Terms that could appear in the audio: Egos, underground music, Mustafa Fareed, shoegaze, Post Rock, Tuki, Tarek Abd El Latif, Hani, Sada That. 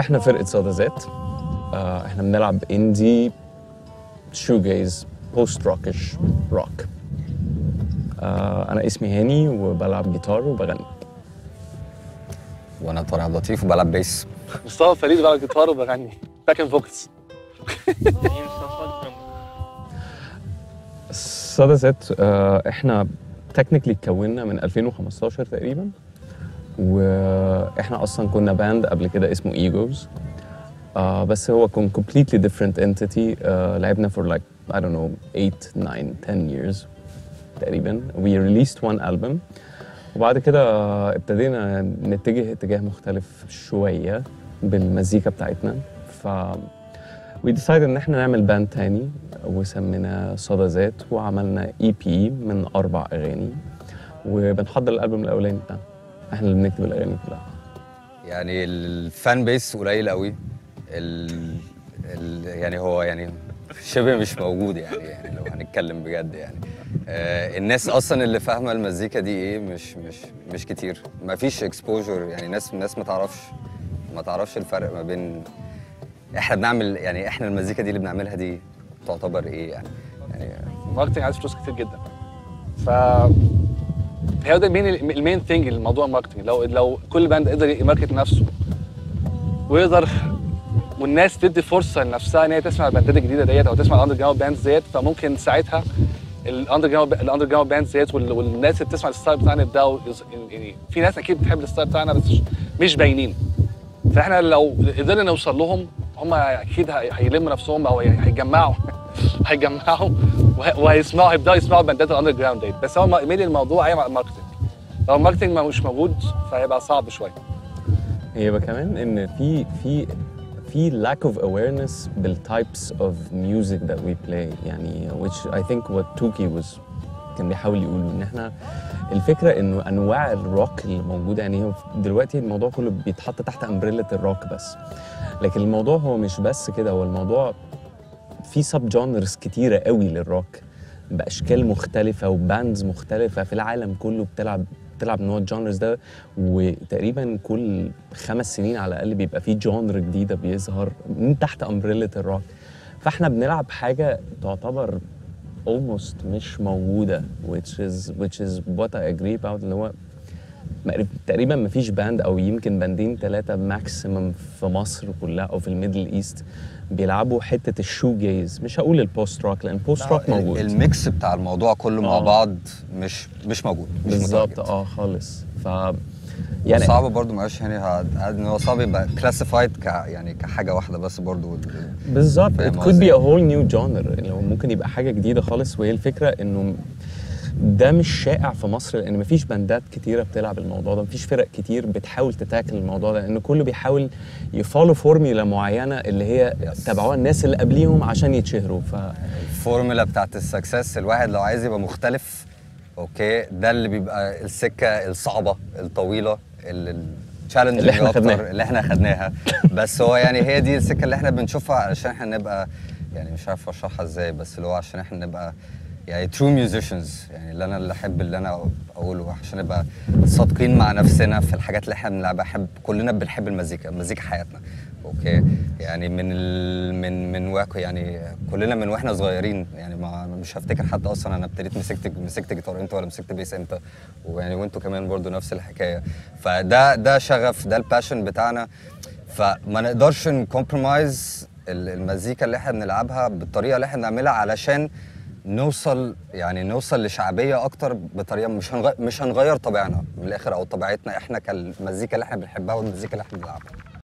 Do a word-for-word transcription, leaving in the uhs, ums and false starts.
احنا فرقه صدى ذات. آه احنا بنلعب اندي شوجايز بوست روكش روك. آه انا اسمي هاني وبلعب جيتار وبغني. وانا طارق عبد اللطيف وبلعب بيس. مصطفى فريد بلعب جيتار وبغني باك اند فوكس. صدى ذات آه احنا تكنيكلي اتكونا من ألفين وخمستاشر تقريبا، واحنا اصلا كنا باند قبل كده اسمه ايجوز، آه بس هو كان completely different entity. آه لعبنا for like I don't know eight nine ten years تقريبا. we released one album وبعد كده ابتدينا نتجه اتجاه مختلف شويه بالمزيكا بتاعتنا، ف we decided ان احنا نعمل باند تاني وسميناه صدى ذات، وعملنا اي بي من اربع اغاني وبنحضر الالبوم الاولاني بتاعنا. احنا اللي بنكتب الاغاني كلها. يعني الفان بيس قليل قوي، ال... ال... يعني هو يعني شبه مش موجود يعني, يعني لو هنتكلم بجد يعني. آه الناس اصلا اللي فاهمه المزيكا دي ايه مش مش مش كتير، مفيش اكسبوجر يعني. ناس ناس ما تعرفش ما تعرفش الفرق ما بين احنا بنعمل يعني احنا المزيكا دي اللي بنعملها دي تعتبر ايه يعني. يعني ماركتنج عايز فلوس كتير جدا، ف هو ده المين المين ثينج الموضوع ماركتنج. لو لو كل باند قدر يماركت نفسه ويقدر والناس تدي فرصه لنفسها ان هي تسمع الباندات الجديده ديت او تسمع الاندر جراوند باندز ديت، فممكن ساعتها الاندر جراوند الاندر جراوند باندز ديت والناس اللي بتسمع الستايل بتاعنا يبداوا يعني. في ناس اكيد بتحب الستايل بتاعنا بس مش باينين، فاحنا لو قدرنا نوصل لهم هم اكيد هيلموا نفسهم او هيجمعوا هيجمعوا وهيسمعوا هيبداوا يسمعوا باندات الاندر جراوند ديت. بس هو ميل الموضوع هي ماركتنج. لو الماركتنج مش موجود فهيبقى صعب شويه. هيبقى كمان ان في في في lack of awareness بالtypes of music that we play يعني، which I think what Tuki was كان بيحاول يقوله، ان احنا الفكره انه انواع الروك اللي موجوده يعني دلوقتي الموضوع كله بيتحط تحت امبريلا الروك بس، لكن الموضوع هو مش بس كده. هو الموضوع في سب جانرز كتيره قوي للروك باشكال مختلفه وباندز مختلفه في العالم كله بتلعب بتلعب نوع الجانرز ده، وتقريبا كل خمس سنين على الاقل بيبقى في جانر جديده بيظهر من تحت امبريلا الروك. فاحنا بنلعب حاجه تعتبر almost مش موجوده which is which is what I agree about، اللي هو تقريبا ما فيش باند او يمكن باندين ثلاثه ماكسيمم في مصر كلها او في الميدل ايست بيلعبوا حته الشو جايز. مش هقول البوست روك لان البوست روك موجود، الميكس بتاع الموضوع كله مع بعض مش مش موجود بالظبط. اه خالص. ف يعني صعب برضه معلش يعني ان هو صعب يبقى كلاسيفايد ك يعني كحاجه واحده بس برضه بالظبط. ات كود بي ا هول نيو جانر، لو ممكن يبقى حاجه جديده خالص. وهي الفكره انه ده مش شائع في مصر لان مفيش باندات كتيره بتلعب الموضوع ده، مفيش فرق كتير بتحاول تتاكل الموضوع ده، لان كله بيحاول يفولو فورميلا معينه اللي هي تبعوها الناس اللي قبليهم عشان يتشهروا. ف الفورميلا بتاعت السكسس الواحد لو عايز يبقى مختلف اوكي ده اللي بيبقى السكه الصعبه الطويله التشالنج اللي احنا خدناها اللي احنا خدناها بس هو يعني هي دي السكه اللي احنا بنشوفها علشان احنا نبقى يعني مش عارف اشرحها ازاي، بس اللي هو عشان احنا نبقى يعني true musicians يعني. اللي انا اللي احب اللي انا اقوله عشان نبقى صادقين مع نفسنا في الحاجات اللي احنا بنلعبها. احب كلنا بنحب المزيكا، المزيكا حياتنا اوكي يعني من ال... من من واقع يعني كلنا من واحنا صغيرين يعني. ما مش هفتكر حد اصلا انا ابتديت مسكت مسكت جيتار امتى ولا مسكت بيس امتى، ويعني وانتوا كمان برضو نفس الحكايه. فده ده شغف، ده الباشن بتاعنا، فما نقدرش نكمبرومايز المزيكا اللي احنا بنلعبها بالطريقه اللي احنا بنعملها علشان نوصل يعني نوصل لشعبيه اكتر بطريقه مش هنغير مش هنغير طبيعنا من الاخر او طبيعتنا احنا كالمزيكا اللي احنا بنحبها والمزيكا اللي احنا بنلعبها.